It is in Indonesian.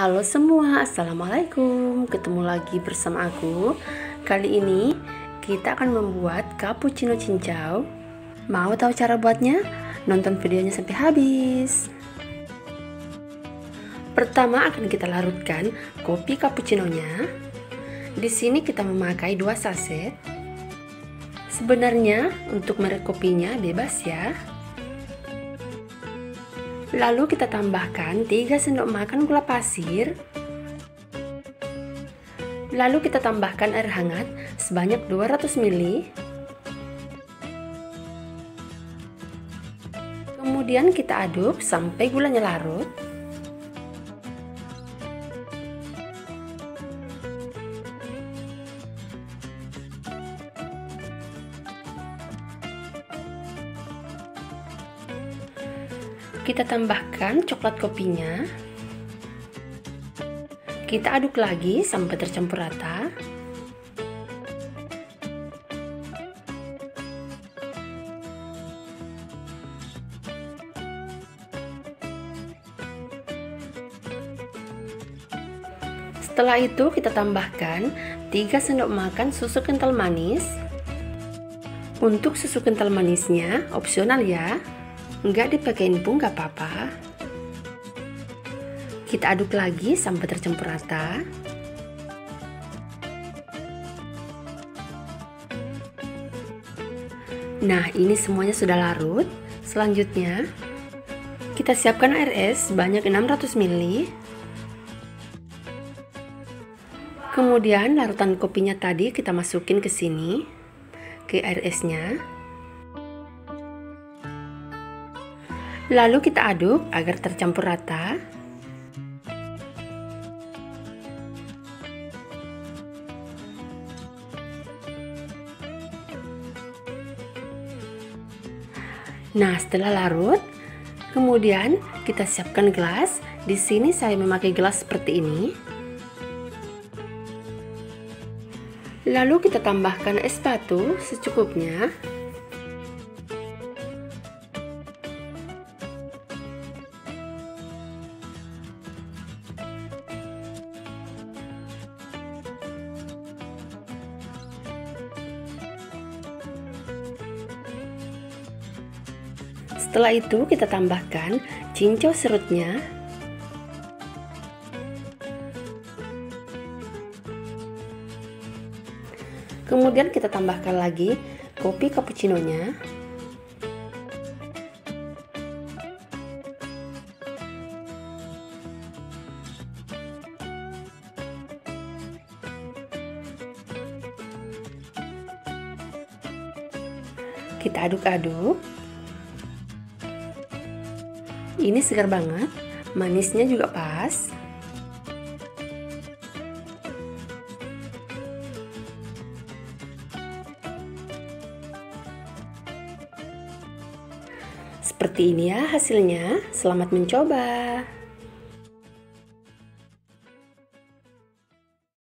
Halo semua, assalamualaikum. Ketemu lagi bersama aku. Kali ini kita akan membuat cappuccino cincau. Mau tahu cara buatnya? Nonton videonya sampai habis. Pertama akan kita larutkan kopi cappuccinonya. Di sini kita memakai 2 saset. Sebenarnya untuk merek kopinya bebas ya. Lalu kita tambahkan 3 sendok makan gula pasir. Lalu kita tambahkan air hangat sebanyak 200 ml. Kemudian kita aduk sampai gulanya larut. Kita tambahkan coklat kopinya. Kita aduk lagi sampai tercampur rata. Setelah itu kita tambahkan 3 sendok makan susu kental manis. Untuk susu kental manisnya opsional ya, nggak dipakein pun nggak apa-apa. Kita aduk lagi sampai tercampur rata. Nah, ini semuanya sudah larut. Selanjutnya kita siapkan air es sebanyak 600 ml. Kemudian larutan kopinya tadi kita masukin ke sini, ke air esnya. Lalu kita aduk agar tercampur rata. Nah, setelah larut, kemudian kita siapkan gelas. Di sini saya memakai gelas seperti ini. Lalu kita tambahkan es batu secukupnya. Setelah itu kita tambahkan cincau serutnya. Kemudian kita tambahkan lagi kopi cappuccinonya. Kita aduk-aduk. Ini segar banget, manisnya juga pas. Seperti ini ya hasilnya. Selamat mencoba.